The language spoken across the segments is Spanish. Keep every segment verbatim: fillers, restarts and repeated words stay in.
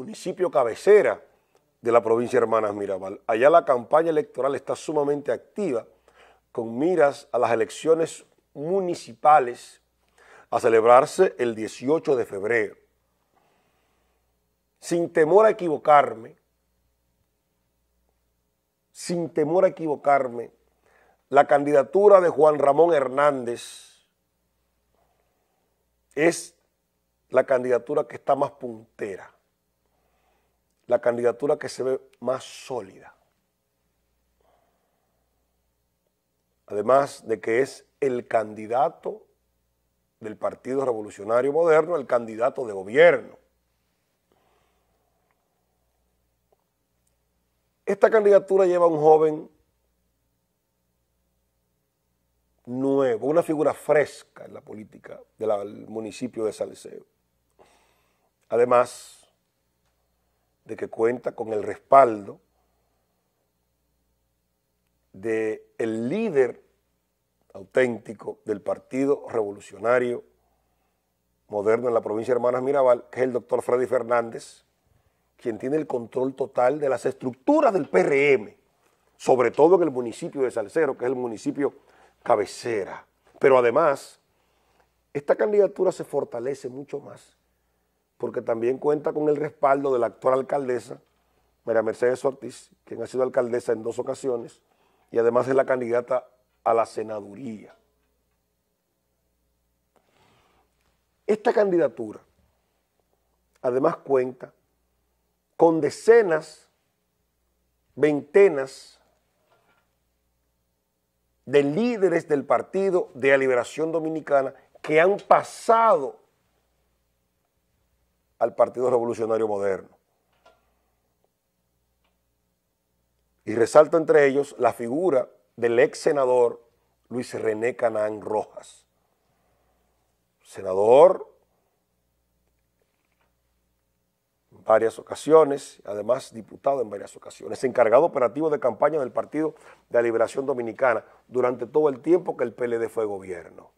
municipio cabecera de la provincia de Hermanas Mirabal. Allá la campaña electoral está sumamente activa con miras a las elecciones municipales a celebrarse el dieciocho de febrero. Sin temor a equivocarme, sin temor a equivocarme, la candidatura de Juan Ramón Hernández es la candidatura que está más puntera, la candidatura que se ve más sólida. Además de que es el candidato del Partido Revolucionario Moderno, el candidato de gobierno. Esta candidatura lleva a un joven nuevo, una figura fresca en la política del municipio de Salcedo. Además de que cuenta con el respaldo del líder auténtico del Partido Revolucionario Moderno en la provincia de Hermanas Mirabal, que es el doctor Freddy Fernández, quien tiene el control total de las estructuras del P R M, sobre todo en el municipio de Salcedo, que es el municipio cabecera. Pero además, esta candidatura se fortalece mucho más, porque también cuenta con el respaldo de la actual alcaldesa, María Mercedes Ortiz, quien ha sido alcaldesa en dos ocasiones, y además es la candidata a la senaduría. Esta candidatura además cuenta con decenas, veintenas de líderes del Partido de la Liberación Dominicana que han pasado al Partido Revolucionario Moderno. Y resalto entre ellos la figura del ex senador Luis René Canán Rojas, senador en varias ocasiones, además diputado en varias ocasiones, encargado operativo de campaña del Partido de la Liberación Dominicana durante todo el tiempo que el P L D fue gobierno.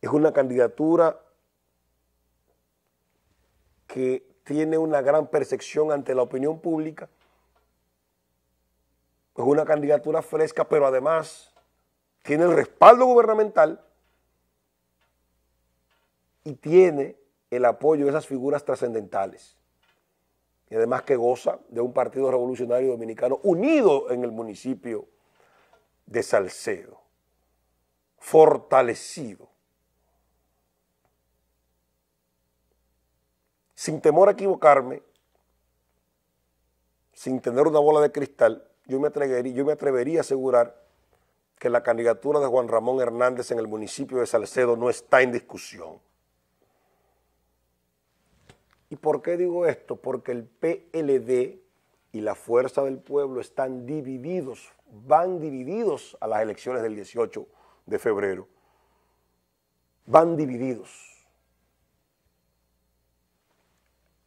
Es una candidatura que tiene una gran percepción ante la opinión pública, es una candidatura fresca, pero además tiene el respaldo gubernamental y tiene el apoyo de esas figuras trascendentales. Y además que goza de un Partido Revolucionario Dominicano unido en el municipio de Salcedo, fortalecido. Sin temor a equivocarme, sin tener una bola de cristal, yo me atrevería, yo me atrevería a asegurar que la candidatura de Juan Ramón Hernández en el municipio de Salcedo no está en discusión. ¿Y por qué digo esto? Porque el P L D y la Fuerza del Pueblo están divididos, van divididos a las elecciones del dieciocho de febrero. Van divididos.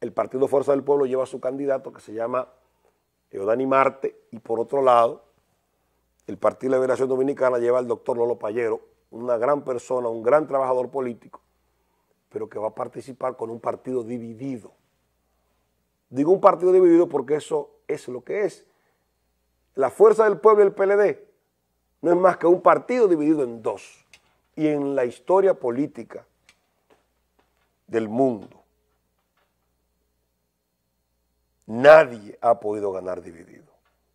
El Partido Fuerza del Pueblo lleva a su candidato que se llama Eudani Marte, y por otro lado, el Partido de la Liberación Dominicana lleva al doctor Lolo Payero, una gran persona, un gran trabajador político, pero que va a participar con un partido dividido. Digo un partido dividido porque eso es lo que es. La Fuerza del Pueblo y el P L D no es más que un partido dividido en dos. Y en la historia política del mundo, nadie ha podido ganar dividido.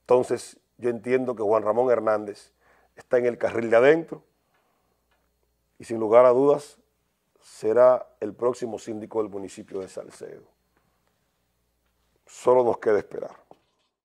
Entonces, yo entiendo que Juan Ramón Hernández está en el carril de adentro y sin lugar a dudas será el próximo síndico del municipio de Salcedo. Solo nos queda esperar.